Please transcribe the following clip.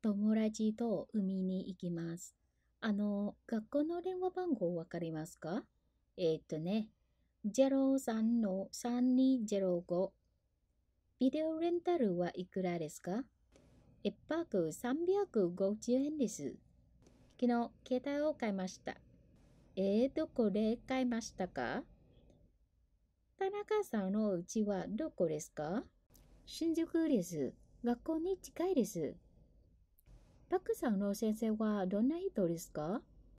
友達と海に行きます。学校の電話番号わかりますか？03-3205。ビデオレンタルはいくらですか？1泊350円です。昨日、携帯を買いました。どこで買いましたか？田中さんのうちはどこですか？新宿です。学校に近いです。パクさんの先生はどんな人ですか？